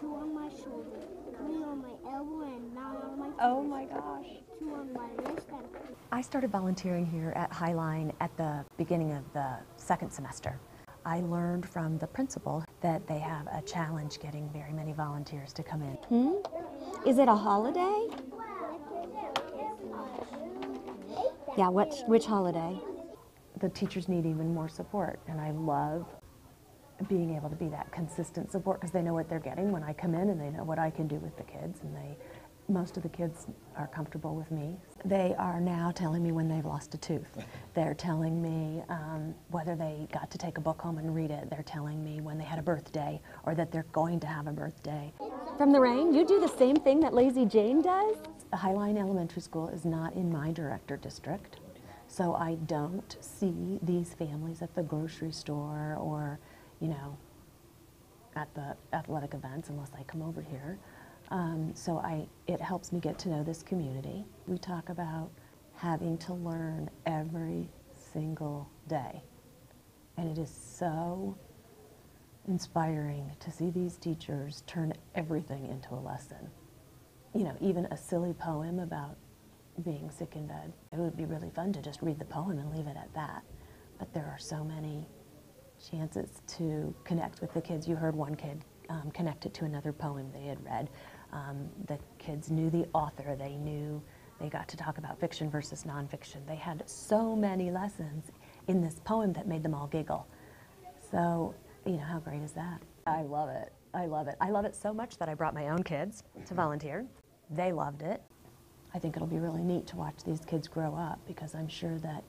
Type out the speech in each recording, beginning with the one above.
two on my shoulder, three on my elbow, and 9 on my face. Oh my gosh. 2 on my wrist. I started volunteering here at Highline at the beginning of the second semester. I learned from the principal that they have a challenge getting very many volunteers to come in. Is it a holiday? Yeah, which holiday? The teachers need even more support, and I love being able to be that consistent support because they know what they're getting when I come in, and they know what I can do with the kids, and most of the kids are comfortable with me. They are now telling me when they've lost a tooth. They're telling me whether they got to take a book home and read it. They're telling me when they had a birthday or that they're going to have a birthday. From the rain, you do the same thing that Lazy Jane does? Highline Elementary School is not in my director district, so I don't see these families at the grocery store or, you know, at the athletic events unless I come over here. So it helps me get to know this community. We talk about having to learn every single day. And it is so inspiring to see these teachers turn everything into a lesson. You know, even a silly poem about being sick in bed. It would be really fun to just read the poem and leave it at that. But there are so many chances to connect with the kids. You heard one kid connect it to another poem they had read. The kids knew the author, they got to talk about fiction versus nonfiction. They had so many lessons in this poem that made them all giggle. So, you know, how great is that? I love it, I love it. I love it so much that I brought my own kids to volunteer. They loved it. I think it'll be really neat to watch these kids grow up because I'm sure that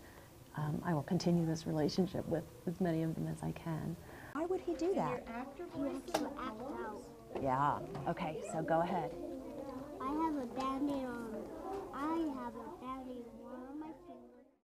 I will continue this relationship with as many of them as I can. Why would he do that? Yeah, okay, so go ahead. I have a